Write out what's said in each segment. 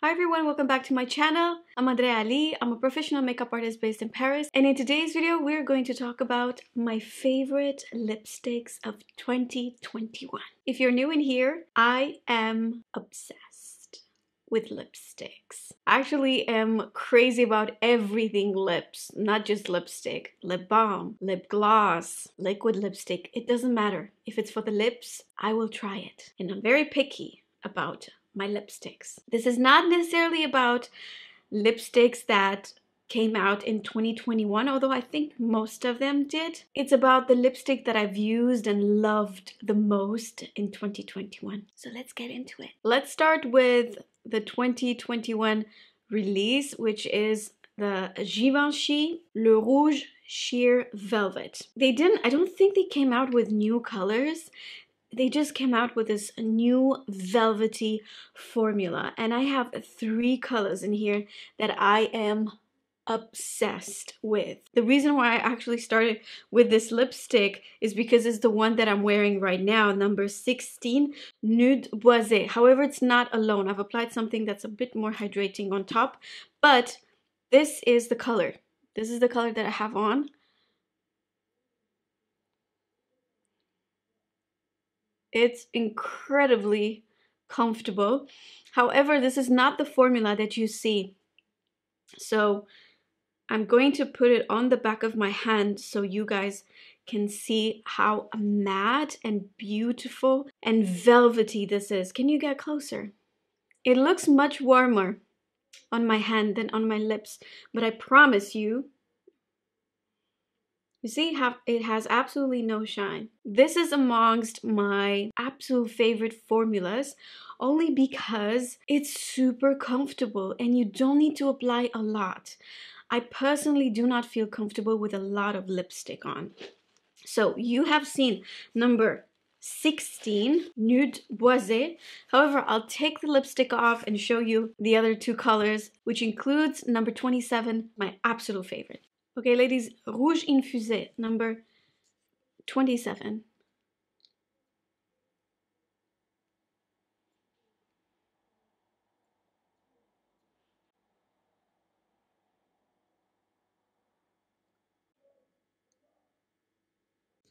Hi everyone, welcome back to my channel. I'm Andreea Ali. I'm a professional makeup artist based in Paris, and in today's video we're going to talk about my favorite lipsticks of 2021. If you're new in here, I am obsessed with lipsticks. I actually am crazy about everything lips, not just lipstick. Lip balm, lip gloss, liquid lipstick, it doesn't matter. If it's for the lips, I will try it. And I'm very picky about my lipsticks. This is not necessarily about lipsticks that came out in 2021, although I think most of them did. It's about the lipstick that I've used and loved the most in 2021. So let's get into it. Let's start with the 2021 release, which is the Givenchy Le Rouge Sheer Velvet. I don't think they came out with new colors. They just came out with this new velvety formula, and I have three colors in here that I am obsessed with. The reason why I actually started with this lipstick is because it's the one that I'm wearing right now, number 16, Nude Boisé. However, it's not alone. I've applied something that's a bit more hydrating on top, but this is the color. This is the color that I have on. It's incredibly comfortable. However, this is not the formula that you see. So I'm going to put it on the back of my hand so you guys can see how matte and beautiful and velvety this is. Can you get closer? It looks much warmer on my hand than on my lips, but I promise you, you see how it has absolutely no shine. This is amongst my absolute favorite formulas only because it's super comfortable and you don't need to apply a lot. I personally do not feel comfortable with a lot of lipstick on. So you have seen number 16, Nude Boisé. However, I'll take the lipstick off and show you the other two colors, which includes number 27, my absolute favorite. Okay, ladies, Rouge Infusé, number 27.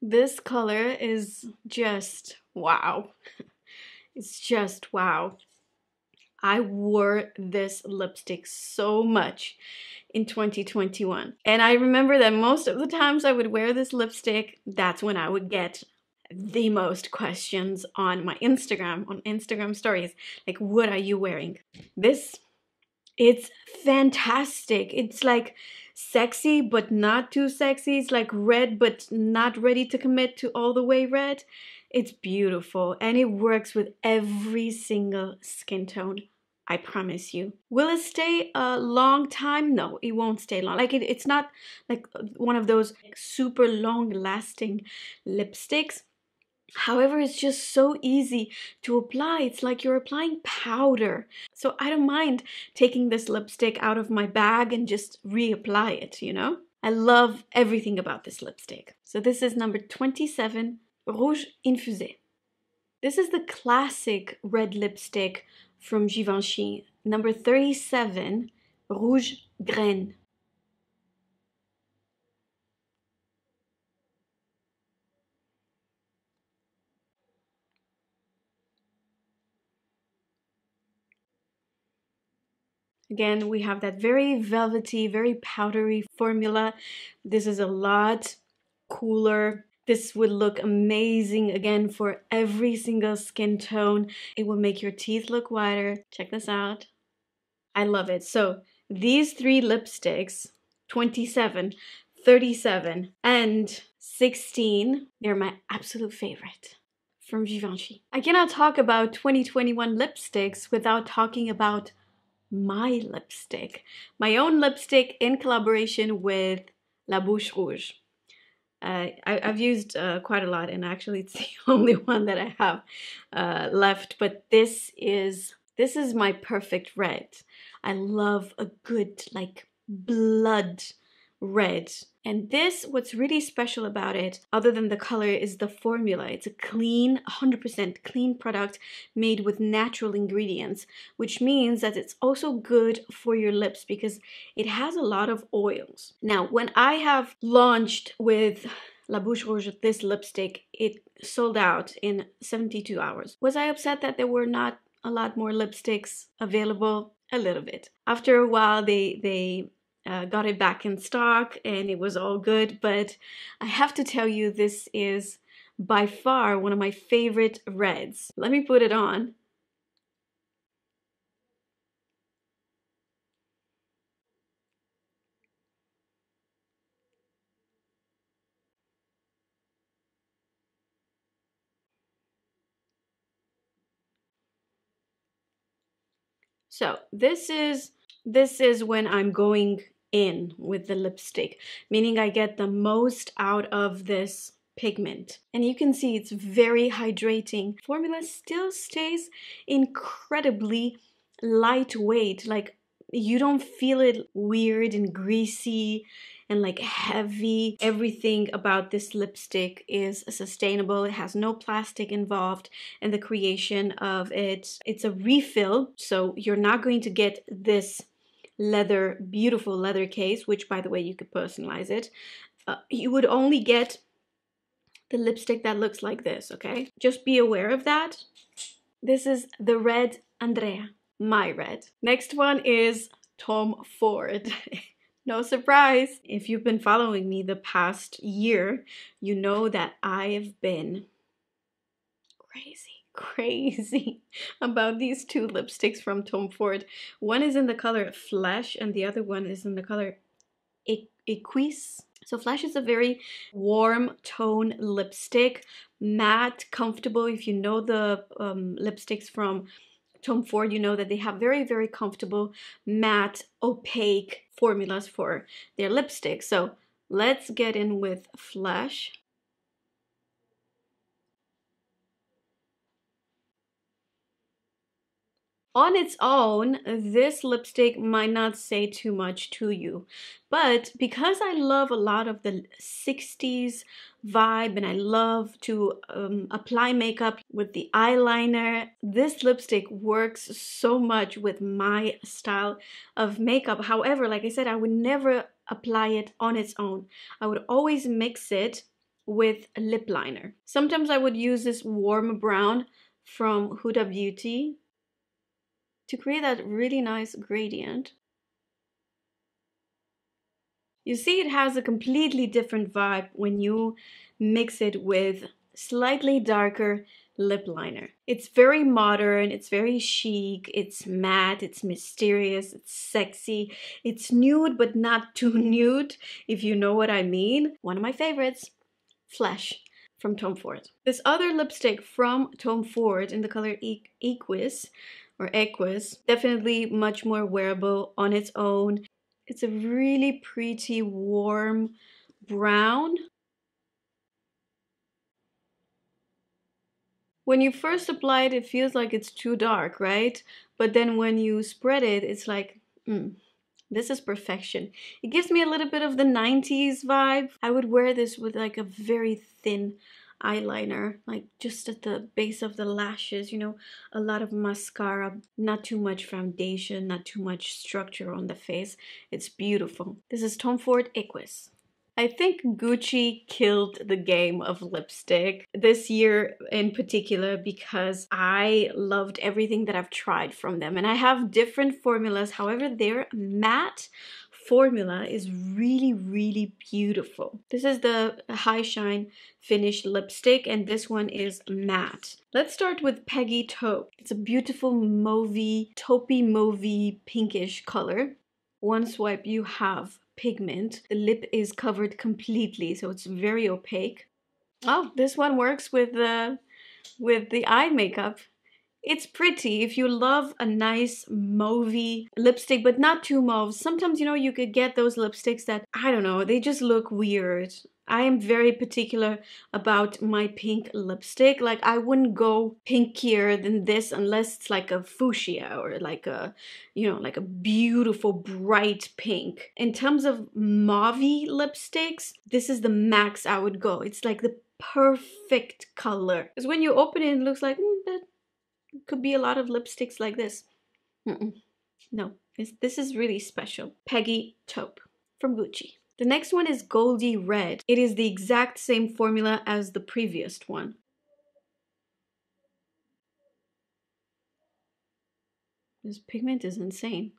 This color is just wow. It's just wow. I wore this lipstick so much in 2021. And I remember that most of the times I would wear this lipstick, that's when I would get the most questions on my Instagram, on Instagram stories. Like, what are you wearing? This, it's fantastic. It's like sexy, but not too sexy. It's like red, but not ready to commit to all the way red. It's beautiful and it works with every single skin tone, I promise you. Will it stay a long time? No, it won't stay long. Like it's not like one of those super long lasting lipsticks. However, it's just so easy to apply. It's like you're applying powder. So I don't mind taking this lipstick out of my bag and just reapply it, you know? I love everything about this lipstick. So this is number 27. Rouge Infusé. This is the classic red lipstick from Givenchy, number 37, Rouge Graine. Again, we have that very velvety, very powdery formula. This is a lot cooler. This would look amazing, again, for every single skin tone. It will make your teeth look whiter. Check this out. I love it. So these three lipsticks, 27, 37, and 16, they're my absolute favorite from Givenchy. I cannot talk about 2021 lipsticks without talking about my lipstick. My own lipstick in collaboration with La Bouche Rouge. I've used quite a lot, and actually it's the only one that I have left, but this is my perfect red. I love a good like blood red. And this, what's really special about it, other than the color, is the formula. It's a clean, 100% clean product made with natural ingredients, which means that it's also good for your lips because it has a lot of oils. Now, when I have launched with La Bouche Rouge, this lipstick, it sold out in 72 hours. Was I upset that there were not a lot more lipsticks available? A little bit. After a while, they got it back in stock and it was all good, but I have to tell you, this is by far one of my favorite reds. Let me put it on. So this is when I'm going in with the lipstick, meaning I get the most out of this pigment. And you can see it's very hydrating. Formula still stays incredibly lightweight, like you don't feel it weird and greasy and like heavy. Everything about this lipstick is sustainable. It has no plastic involved in the creation of it. It's a refill, so you're not going to get this leather, beautiful leather case, which by the way you could personalize it. You would only get the lipstick that looks like this, okay? Just be aware of that. This is the red Andreea, my red. Next one is Tom Ford. No surprise. If you've been following me the past year, you know that I've been crazy about these two lipsticks from Tom Ford. One is in the color Flesh and the other one is in the color Equis. So Flesh is a very warm tone lipstick, matte, comfortable. If you know the lipsticks from Tom Ford, you know that they have very comfortable, matte, opaque formulas for their lipstick. So let's get in with Flesh. On its own, this lipstick might not say too much to you, but because I love a lot of the 60s vibe and I love to apply makeup with the eyeliner, this lipstick works so much with my style of makeup. However, like I said, I would never apply it on its own. I would always mix it with a lip liner. Sometimes I would use this warm brown from Huda Beauty to create that really nice gradient. You see, it has a completely different vibe when you mix it with slightly darker lip liner. It's very modern, it's very chic, it's matte, it's mysterious, it's sexy, it's nude but not too nude, if you know what I mean. One of my favorites, Flesh, from Tom Ford. This other lipstick from Tom Ford in the color Equis, or Equis, definitely much more wearable on its own. It's a really pretty warm brown. When you first apply it, it feels like it's too dark, right? But then when you spread it, it's like, this is perfection. It gives me a little bit of the 90s vibe. I would wear this with like a very thin eyeliner, like just at the base of the lashes, you know, a lot of mascara, not too much foundation, not too much structure on the face. It's beautiful. This is Tom Ford Equis. I think Gucci killed the game of lipstick this year in particular because I loved everything that I've tried from them, and I have different formulas. However, their matte formula is really beautiful. This is the High Shine Finish lipstick and this one is matte. Let's start with Peggy Taupe. It's a beautiful mauvey, taupey mauvey pinkish color. One swipe you have pigment. The lip is covered completely, so it's very opaque. Oh, this one works with the eye makeup. It's pretty. If you love a nice mauvey lipstick, but not too mauve. Sometimes, you know, you could get those lipsticks that, I don't know, they just look weird I am very particular about my pink lipstick. Like, I wouldn't go pinkier than this unless it's like a fuchsia or like a, you know, like a beautiful bright pink. In terms of mauve-y lipsticks, this is the max I would go. It's like the perfect color. Because when you open it, it looks like, that could be a lot of lipsticks like this. No, this is really special. Peggy Taupe from Gucci. The next one is Goldie Red. It is the exact same formula as the previous one. This pigment is insane.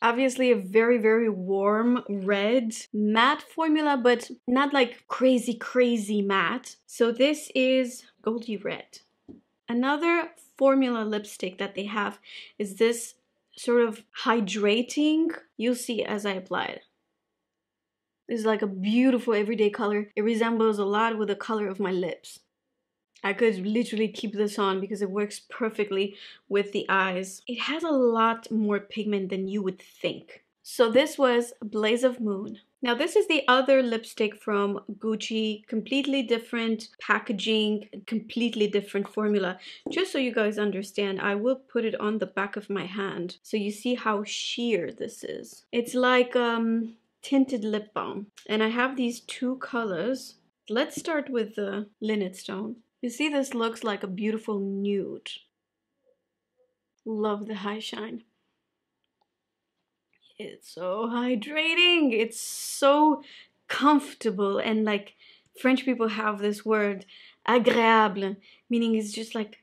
Obviously a very, very warm red matte formula, but not like crazy, crazy matte. So this is Goldie Red. Another formula lipstick that they have is this sort of hydrating. You'll see as I apply it. This is like a beautiful everyday color. It resembles a lot with the color of my lips. I could literally keep this on because it works perfectly with the eyes. It has a lot more pigment than you would think. So this was Blaze of Moon. Now this is the other lipstick from Gucci, completely different packaging, completely different formula. Just so you guys understand, I will put it on the back of my hand so you see how sheer this is. It's like tinted lip balm. And I have these two colors. Let's start with the Linnet Stone. You see, this looks like a beautiful nude. Love the high shine. It's so hydrating. It's so comfortable, and like French people have this word agréable, meaning it's just like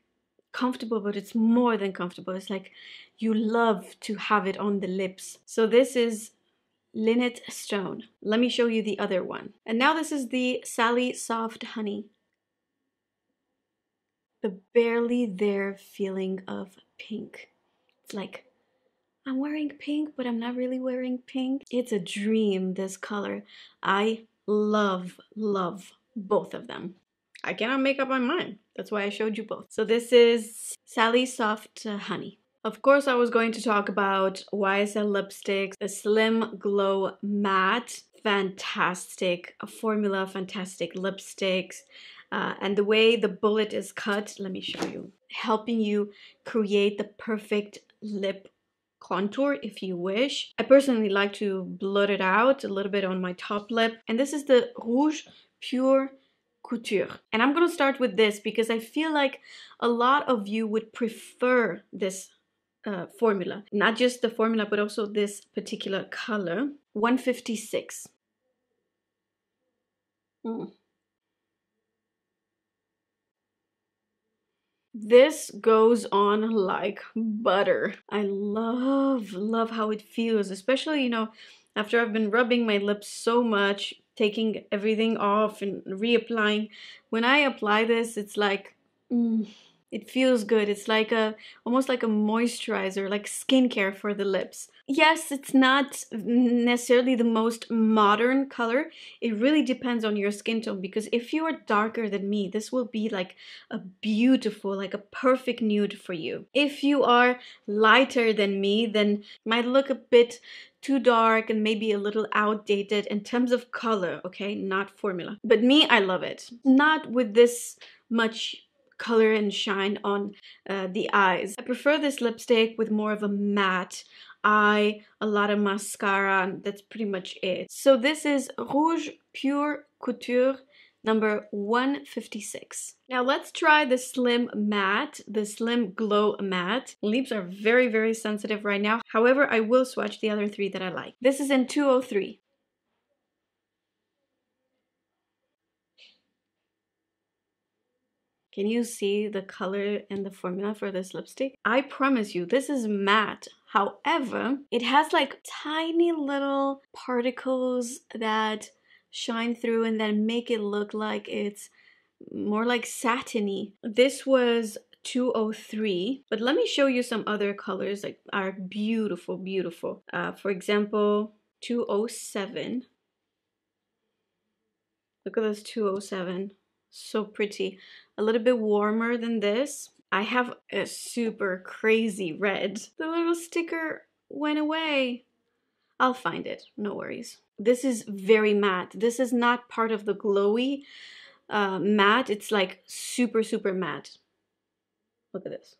comfortable, but it's more than comfortable. It's like you love to have it on the lips. So this is Linnet Stone. Let me show you the other one. And now this is the Sally Soft Honey. The barely there feeling of pink. It's like, I'm wearing pink, but I'm not really wearing pink. It's a dream, this color. I love, love both of them. I cannot make up my mind. That's why I showed you both. So this is Sally Soft Honey. Of course, I was going to talk about YSL lipsticks, the Slim Glow Matte. Fantastic formula, fantastic lipsticks. And the way the bullet is cut, let me show you. Helping you create the perfect lip contour if you wish. I personally like to blurt it out a little bit on my top lip. And this is the Rouge Pure Couture. And I'm gonna start with this because I feel like a lot of you would prefer this formula. Not just the formula, but also this particular color. 156. This goes on like butter. I love, love how it feels, especially, you know, after I've been rubbing my lips so much, taking everything off and reapplying. When I apply this, it's like, it feels good. It's like a, almost like a moisturizer, like skincare for the lips. Yes, it's not necessarily the most modern color. It really depends on your skin tone, because if you are darker than me, this will be like a beautiful, like a perfect nude for you. If you are lighter than me, then it might look a bit too dark and maybe a little outdated in terms of color, okay? Not formula. But me, I love it. Not with this much color and shine on the eyes. I prefer this lipstick with more of a matte eye, a lot of mascara, and that's pretty much it. So this is Rouge Pure Couture number 156. Now let's try the Slim Matte, the Slim Glow Matte. Lips are very, very sensitive right now. However, I will swatch the other three that I like. This is in 203. Can you see the color and the formula for this lipstick? I promise you, this is matte. However, it has like tiny little particles that shine through and then make it look like it's more like satiny. This was 203, but let me show you some other colors that are beautiful, beautiful. For example, 207. Look at this 207. So pretty. A little bit warmer than this. I have a super crazy red. The little sticker went away. I'll find it, no worries. This is very matte. This is not part of the glowy matte. It's like super, super matte. Look at this.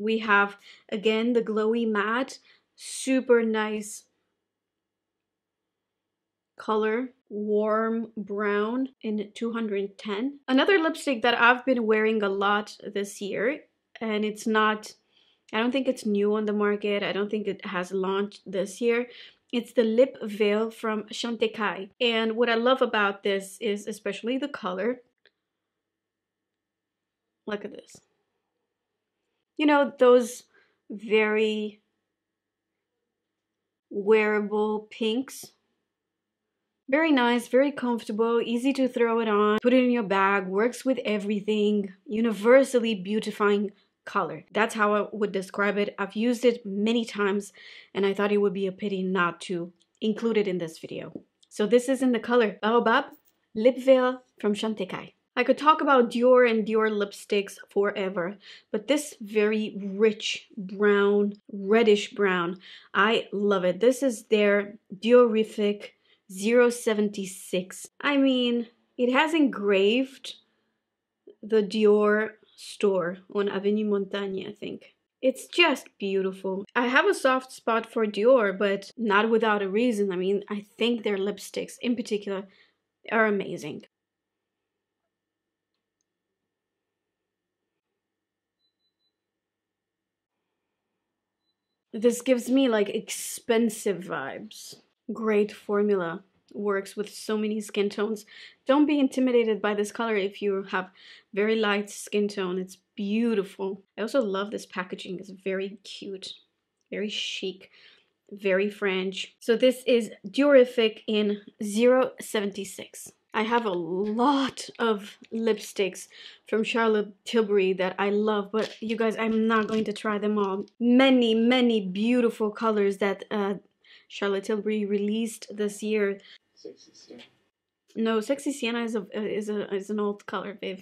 We have, again, the glowy matte. Super nice color. Warm brown in 210. Another lipstick that I've been wearing a lot this year, and it's not... I don't think it's new on the market. I don't think it has launched this year. It's the Lip Veil from Chantecaille. And what I love about this is especially the color. Look at this. You know, those very wearable pinks. Very nice, very comfortable, easy to throw it on, put it in your bag, works with everything, universally beautifying color. That's how I would describe it. I've used it many times and I thought it would be a pity not to include it in this video. So this is in the color Baobab Lip Veil from Chantecaille. I could talk about Dior and Dior lipsticks forever, but this very rich brown, reddish brown, I love it. This is their Diorific 076. I mean, it has engraved the Dior store on Avenue Montagne, I think. It's just beautiful. I have a soft spot for Dior, but not without a reason. I mean, I think their lipsticks in particular are amazing. This gives me like expensive vibes. Great formula. Works with so many skin tones. Don't be intimidated by this color if you have very light skin tone. It's beautiful. I also love this packaging. It's very cute, very chic, very French. So this is Diorific in 076. I have a lot of lipsticks from Charlotte Tilbury that I love, but you guys, I'm not going to try them all. Many, many beautiful colors that Charlotte Tilbury released this year. Sexy Sienna. No, Sexy Sienna is an old color, babe.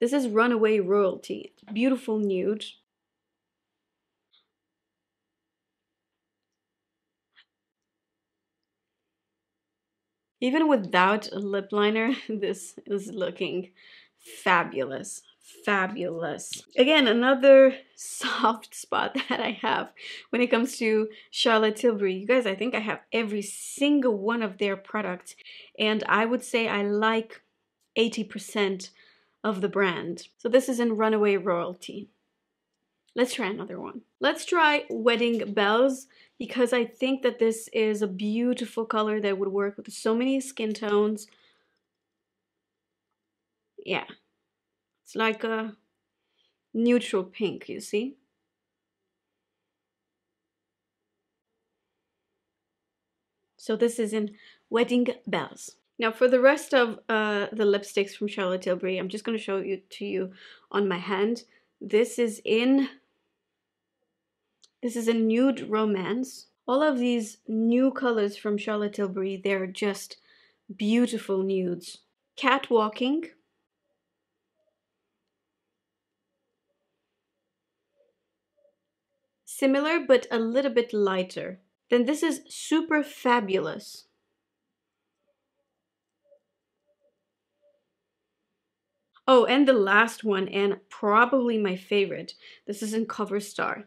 This is Runaway Royalty. Beautiful nude. Even without a lip liner, this is looking fabulous. Fabulous. Again, another soft spot that I have when it comes to Charlotte Tilbury. You guys, I think I have every single one of their products, and I would say I like 80% of the brand. So this is in Runaway Royalty. Let's try another one. Let's try Wedding Bells, because I think that this is a beautiful color that would work with so many skin tones. Yeah. It's like a neutral pink, you see? So this is in Wedding Bells. Now for the rest of the lipsticks from Charlotte Tilbury, I'm just going to show it to you on my hand. This is in Nude Romance. All of these new colors from Charlotte Tilbury, they're just beautiful nudes. Catwalking. Similar, but a little bit lighter. Then this is Super Fabulous. Oh, and the last one, and probably my favorite. This is in Cover Star.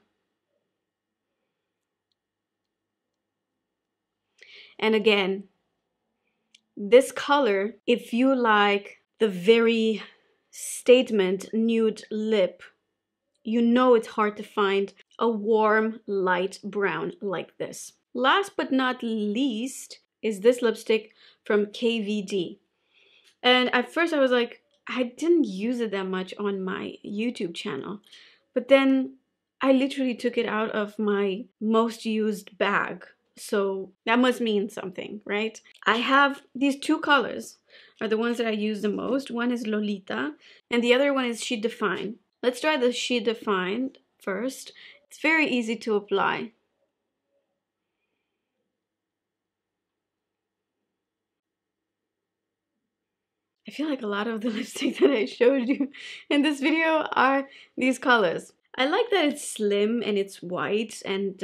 And again, this color, if you like the very statement nude lip, you know it's hard to find a warm, light brown like this. Last but not least is this lipstick from KVD. And at first I was like, I didn't use it that much on my YouTube channel. But then I literally took it out of my most used bag. So that must mean something, right? I have these two colors are the ones that I use the most. One is Lolita and the other one is She Defined. Let's try the She Defined first. It's very easy to apply. I feel like a lot of the lipstick that I showed you in this video are these colors. I like that it's slim and it's white and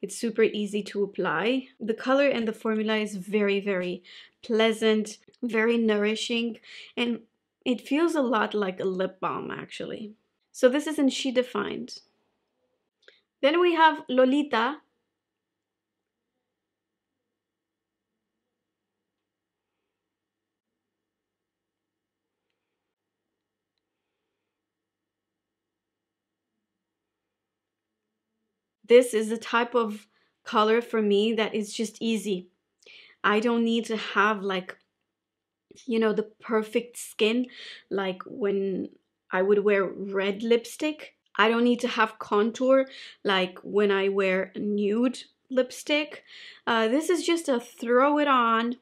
It's super easy to apply. The color and the formula is very, very pleasant, very nourishing, and it feels a lot like a lip balm actually. So this is in She Defined. Then we have Lolita. This is the type of color for me that is just easy. I don't need to have, like, you know, the perfect skin like when I would wear red lipstick. I don't need to have contour like when I wear nude lipstick. This is just a throw it on,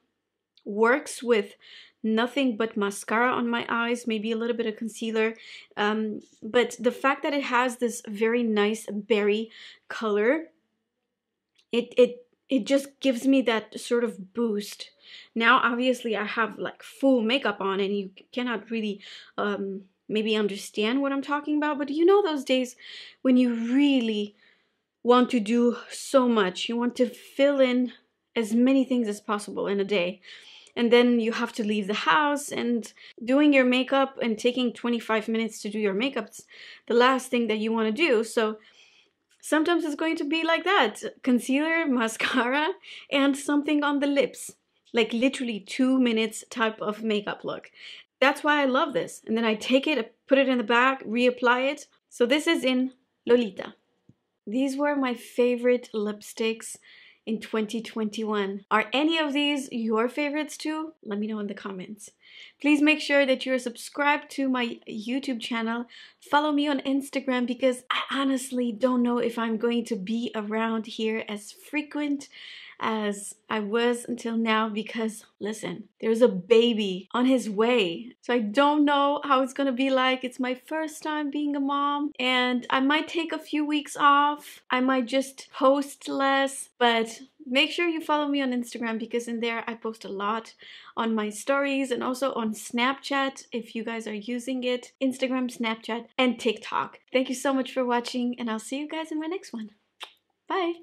works with nothing but mascara on my eyes, maybe a little bit of concealer, but the fact that it has this very nice berry color, it just gives me that sort of boost. Now obviously I have like full makeup on and you cannot really maybe understand what I'm talking about, but you know those days when you really want to do so much, you want to fill in as many things as possible in a day, and then you have to leave the house, and doing your makeup and taking 25 minutes to do your makeup's the last thing that you want to do. So sometimes it's going to be like that: concealer, mascara, and something on the lips, like literally 2 minutes type of makeup look. That's why I love this. And then I take it, put it in the bag, reapply it. So this is in Lolita. These were my favorite lipsticks in 2021. Are any of these your favorites too? Let me know in the comments. Please make sure that you're subscribed to my YouTube channel. Follow me on Instagram, because I honestly don't know if I'm going to be around here as frequent as I was until now, because listen, there's a baby on his way, so I don't know how it's gonna be like. It's my first time being a mom, and I might take a few weeks off, I might just post less, but make sure you follow me on Instagram, because in there I post a lot on my stories, and also on Snapchat if you guys are using it. Instagram, Snapchat, and TikTok. Thank you so much for watching, and I'll see you guys in my next one. Bye!